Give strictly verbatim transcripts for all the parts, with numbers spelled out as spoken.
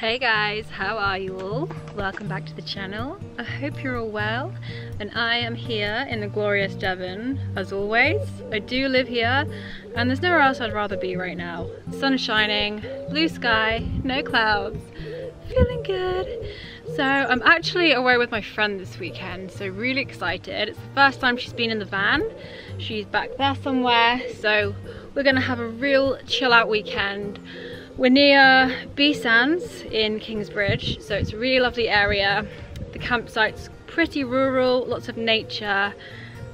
Hey guys, how are you all? Welcome back to the channel. I hope you're all well, and I am here in the glorious Devon as always. I do live here and there's nowhere else I'd rather be right now. Sun is shining, blue sky, no clouds, feeling good. So I'm actually away with my friend this weekend, so really excited. It's the first time she's been in the van. She's back there somewhere, so we're gonna have a real chill out weekend. We're near Beesands in Kingsbridge, so it's a really lovely area. The campsite's pretty rural, lots of nature,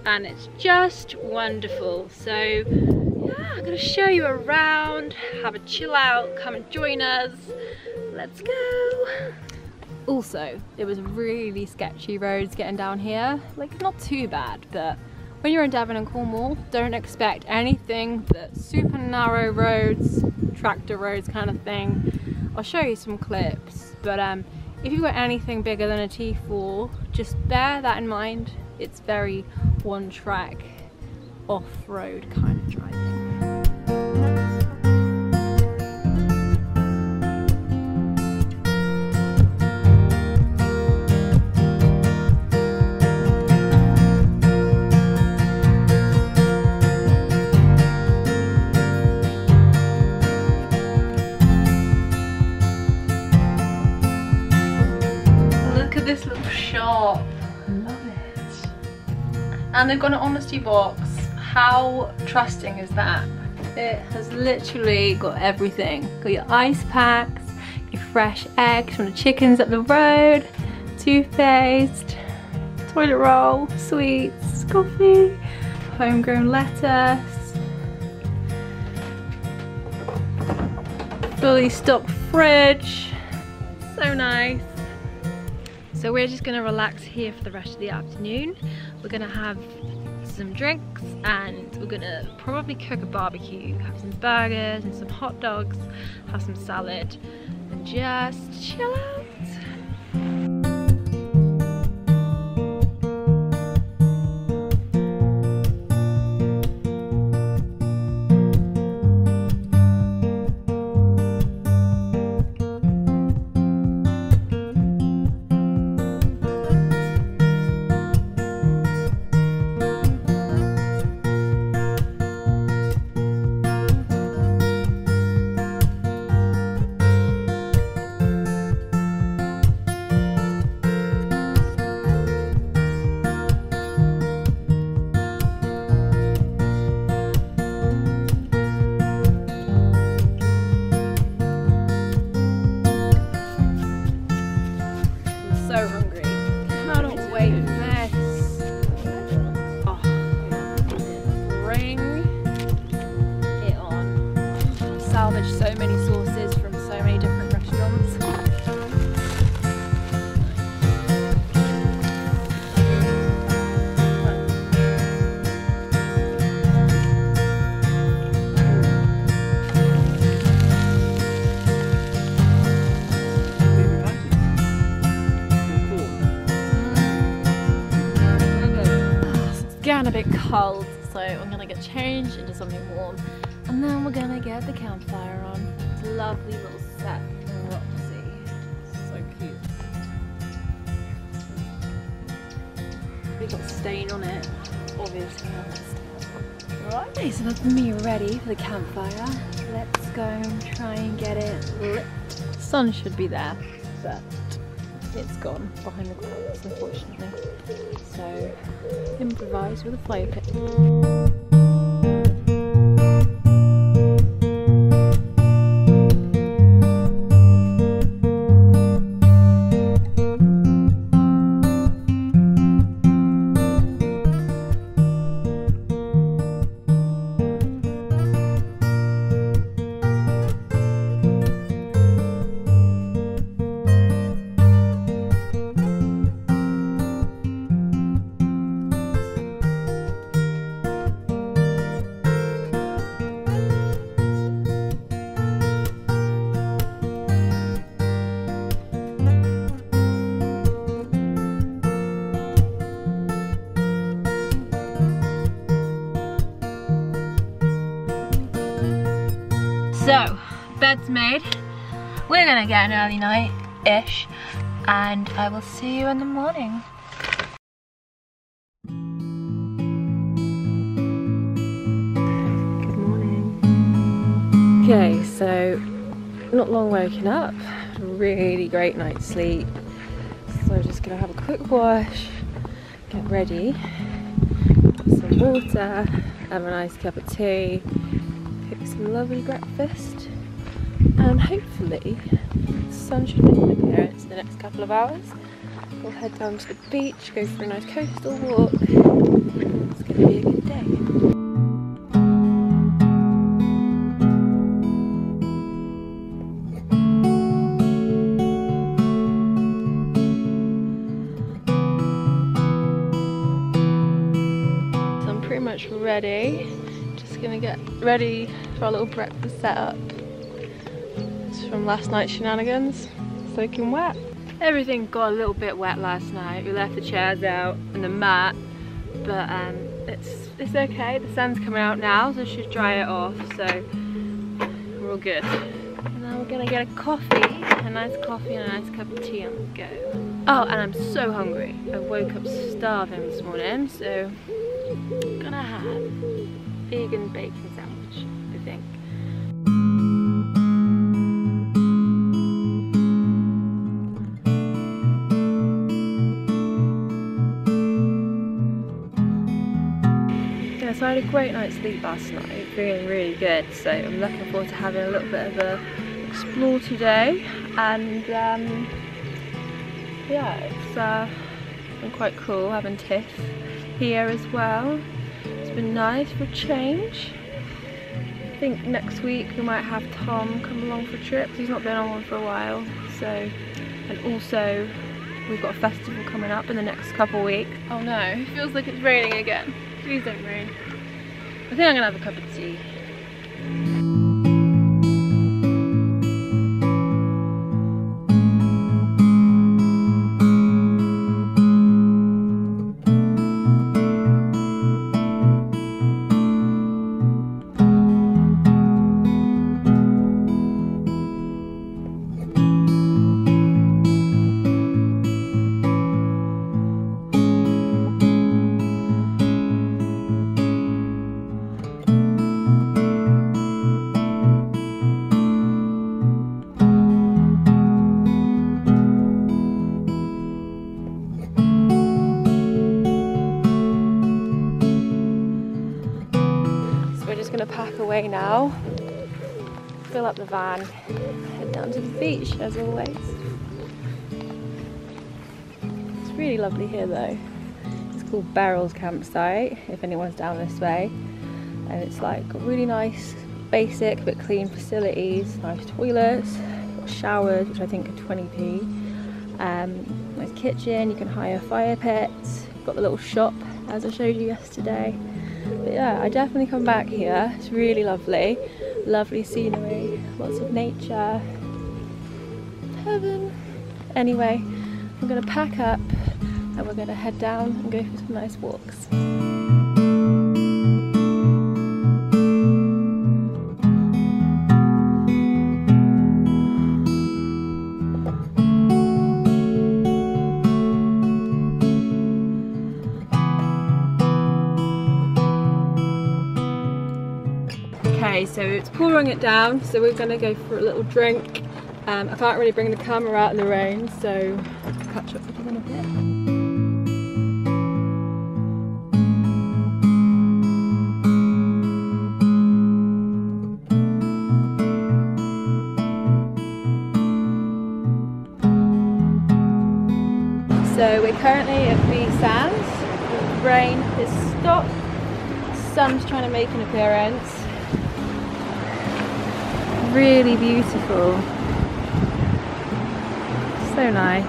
and it's just wonderful. So yeah, I'm gonna show you around, have a chill out, come and join us. Let's go. Also, it was really sketchy roads getting down here. Like, not too bad, but when you're in Devon and Cornwall, don't expect anything but super narrow roads, tractor roads kind of thing. I'll show you some clips, but um, if you've got anything bigger than a T four, just bear that in mind. It's very one track, off-road kind of driving. This little shop, love it. And they've got an honesty box. How trusting is that? It has literally got everything. Got your ice packs, your fresh eggs from the chickens up the road, toothpaste, toilet roll, sweets, coffee, homegrown lettuce, fully stocked fridge. So nice. So we're just going to relax here for the rest of the afternoon. We're going to have some drinks and we're going to probably cook a barbecue, have some burgers and some hot dogs, have some salad and just chill out. So many sauces from so many different restaurants. It's getting a bit cold, so I'm gonna get changed into something warm. And then we're gonna get the campfire on. It's a lovely little set in Roxy. So cute. We got stain on it, obviously. Right, so that's me ready for the campfire. Let's go and try and get it lit. The sun should be there, but it's gone behind the clouds, unfortunately. So improvise with a fire pit. So, bed's made. We're gonna get an early night-ish, and I will see you in the morning. Good morning. Okay, so not long waking up, had a really great night's sleep. So I'm just gonna have a quick wash, get ready, get some water, have a nice cup of tea, cook some lovely breakfast, and hopefully the sun should make an appearance in the next couple of hours. We'll head down to the beach, go for a nice coastal walk. It's gonna be a good day. Ready. Just gonna get ready for our little breakfast setup. It's from last night's shenanigans, soaking wet. Everything got a little bit wet last night. We left the chairs out and the mat, but um, it's it's okay. The sun's coming out now, so it should dry it off. So we're all good. And now we're gonna get a coffee, a nice coffee and a nice cup of tea, and go. Oh, and I'm so hungry. I woke up starving this morning, so. I'm gonna have a vegan bacon sandwich, I think. Yeah, so I had a great night's sleep last night, feeling really good, so I'm looking forward to having a little bit of a explore today, and um, yeah, it's uh, been quite cool having Tiff here as well. It's been nice for a change. I think next week we might have Tom come along for trips. He's not been on one for a while. So, and also we've got a festival coming up in the next couple of weeks. Oh no, it feels like it's raining again. Please don't rain. I think I'm gonna have a cup of tea. Now, fill up the van, head down to the beach as always. It's really lovely here though. It's called Beryl's Campsite if anyone's down this way, and it's like really nice, basic but clean facilities, nice toilets, showers which I think are twenty p, um, nice kitchen, you can hire fire pits, you've got the little shop as I showed you yesterday. But yeah, I definitely come back here. It's really lovely, lovely scenery, lots of nature, heaven. Anyway, I'm gonna pack up and we're gonna head down and go for some nice walks. So it's pouring it down, so we're going to go for a little drink. Um, I can't really bring the camera out in the rain, so I'll catch up with you in a bit. So we're currently at Beesands. The rain has stopped, the sun's trying to make an appearance. Really beautiful, so nice.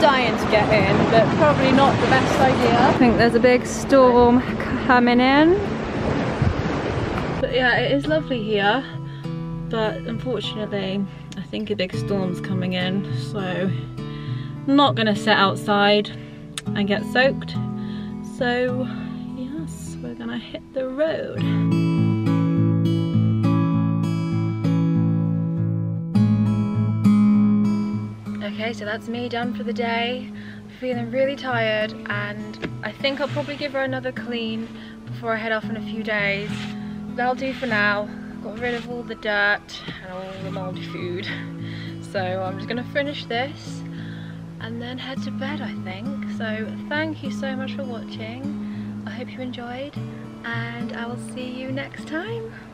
Dying to get in, but probably not the best idea. I think there's a big storm coming in. But yeah, it is lovely here, but unfortunately I think a big storm's coming in, so I'm not gonna sit outside and get soaked. So we're gonna hit the road. Okay, so that's me done for the day. I'm feeling really tired and I think I'll probably give her another clean before I head off in a few days. That'll do for now. Got rid of all the dirt and all the mouldy food. So I'm just gonna finish this and then head to bed, I think. So thank you so much for watching. I hope you enjoyed and I will see you next time.